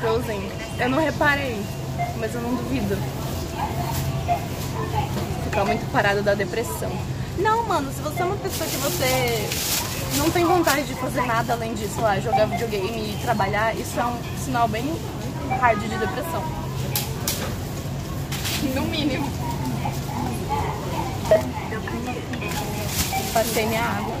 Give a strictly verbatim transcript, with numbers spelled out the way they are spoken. Frozen. Eu não reparei, mas eu não duvido. Ficar muito parado da depressão. Não, mano, se você é uma pessoa que você não tem vontade de fazer nada além disso, lá, jogar videogame e trabalhar, isso é um sinal bem hard de depressão. No mínimo. Passei minha água.